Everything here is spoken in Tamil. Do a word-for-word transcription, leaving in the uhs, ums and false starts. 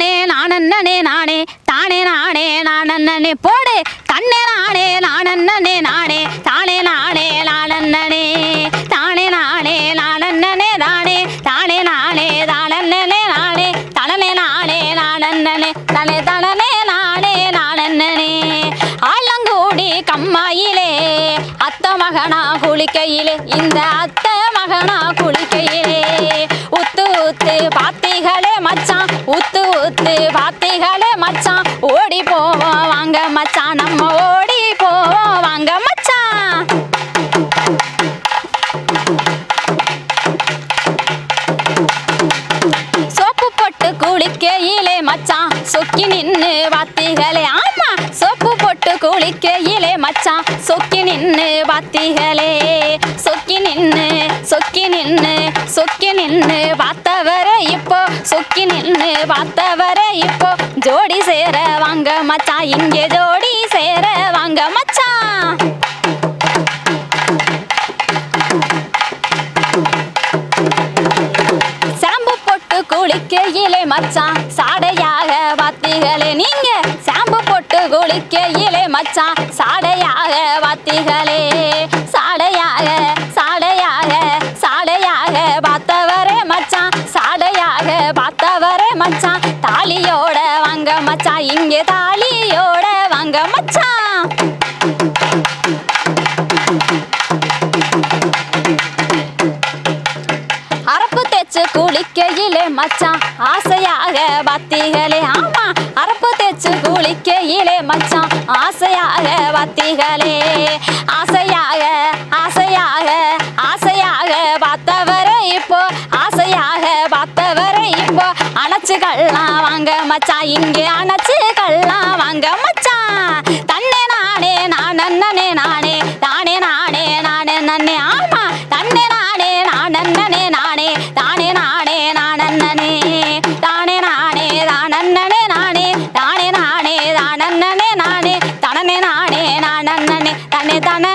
நானே நானன்னே நானே தானே நானே நானன்னே போடு தன்னே நானே நானன்னே நானே தானே நானே நானன்னே தானே நானே நானன்னே தானே தானே நானே தானன்னே நானே தனனே நானே நானன்னே தனே தனனே நானே நானன்னே ஆலங்கூடி கம்மாயிலே அத்தமகனா குளிக்கையிலே இந்த அத்தமகனா குளிக்கையிலே உத்து உத்து பாத்திகளே மச்சான் உத்து உத்து பாத்திகளே மச்சான் ஓடி போவோம் வாங்க மச்சான் நம்ம ஓடி போவோம் வாங்க மச்சான் சோப்பு போட்டு குளிக்கையிலே மச்சான் சொக்கி நின்னு பாத்திகளே ஆமா சோப்பு போட்டு குளிக்கையிலே மச்சான் சொக்கி நின்னு பாத்திகளே சொக்கி நின்னு சொக்கி நின்னு சொக்கி நின்னு பார்த்தவரே இப்போ சொக்கி நின்னு பார்த்தவரே இப்போ ஜோடி சேர வாங்க மச்சான் இங்கே ஜோடி சேர வாங்க மச்சான் சாம்பு போட்டு குளிக்கையிலே மச்சான் சாடையாக வாத்திகளே நீங்க சாம்பு போட்டு குளிக்கையிலே மச்சான் சாடையாக வாத்திகளே சாடையாக சாடையாக சாடையாக பார்த்தவரே மச்சான் சாடையாக பார்த்தவரே மச்சான் தாலியோட வாங்க மச்சான் இங்கே தாலியோட வாங்க மச்சான் அரப்பு தேச்சு குளிக்கையிலே மச்சான் ஆசையாக வாத்திகளே ஆமா அரப்பு தேச்சு குளிக்கையிலே மச்சான் ஆசையாக வாத்திகளே ஆசையாக ஆசையாக ஆசையாக பார்த்தவரே இப்போ ஆசையாக பார்த்தவரே இப்போ அணைச்சுக்கலாம் வாங்க மச்சான் இங்கே அணைச்சுக்கலாம் வாங்க மச்சான் தன்னே நானே நான் அண்ணனே நானே தானே நானே நானே நன்னே ஆமா தன்னே நானே நான் அண்ணனே நானே தானே நானே நான் அண்ணனே தானே நானே தான் அண்ணனே நானே தானே நானே தான் அண்ணனே நானே தனனே நானே நான் அண்ணனே தனே தன